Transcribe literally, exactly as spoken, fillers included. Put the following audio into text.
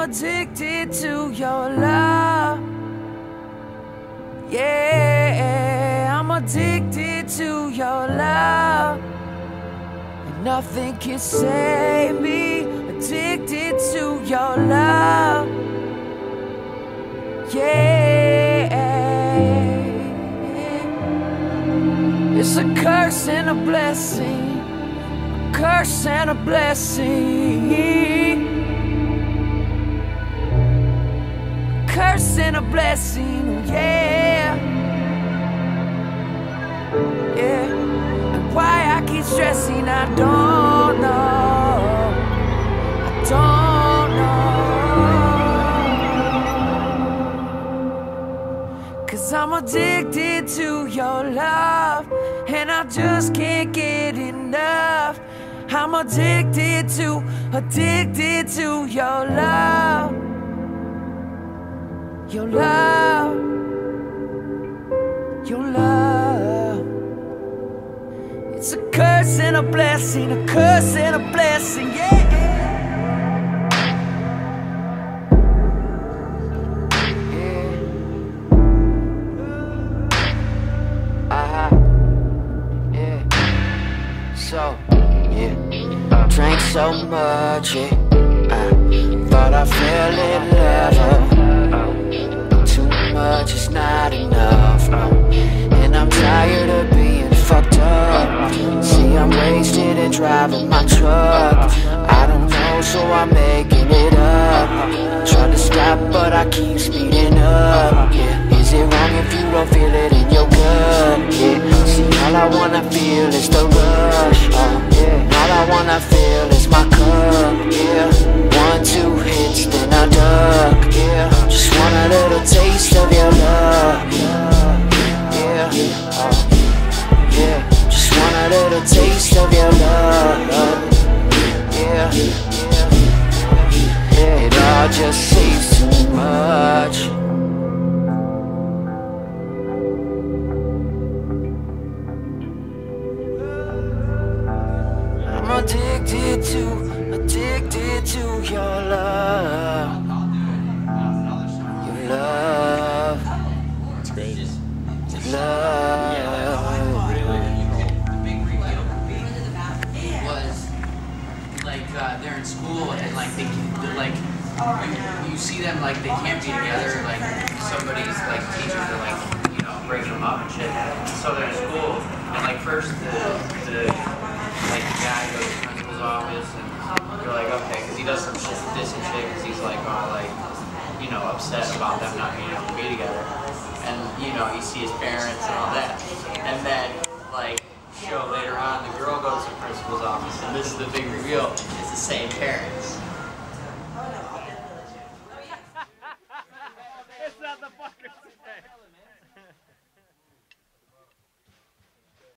Addicted to your love, yeah, I'm addicted to your love, and nothing can save me, addicted to your love, yeah, it's a curse and a blessing, a curse and a blessing. Curse and a blessing, yeah, yeah. And why I keep stressing, I don't know, I don't know. Cause I'm addicted to your love, and I just can't get enough. I'm addicted to, addicted to your love. Your love, your love. It's a curse and a blessing, a curse and a blessing, yeah. Yeah. Uh-huh. Yeah. So, yeah. I drank so much, yeah. I thought I fell in love. It's not enough, uh, and I'm tired of being fucked up. See, I'm wasted and driving my truck. I don't know, so I'm making it up. Try to stop, but I keep speeding up. Yeah. Is it wrong if you don't feel it in your gut? Yeah. See, all I wanna feel is the rush. Uh, yeah. All I wanna feel is my cup. Yeah. One, two hits, then I duck. Yeah. Just want a little taste of your love. Yeah, yeah, uh, yeah. Just want a little taste of your love. Yeah, yeah. It all just seems too much. I'm addicted to, addicted to your love. Love. That's great. Love. Yeah, really. The big reveal for me was like uh, they're in school and like they they're like you, you see them like they can't be together, like somebody's like teachers are like, you know, breaking them up and shit. So they're in school and like first the the like the guy goes to the principal's office and you're like okay, because he does some shit this and shit because he's like all like, you know, upset about them not being able to be together. And, you know, you see his parents and all that. And then, like, show later on, the girl goes to the principal's office, and this is the big reveal, it's the same parents.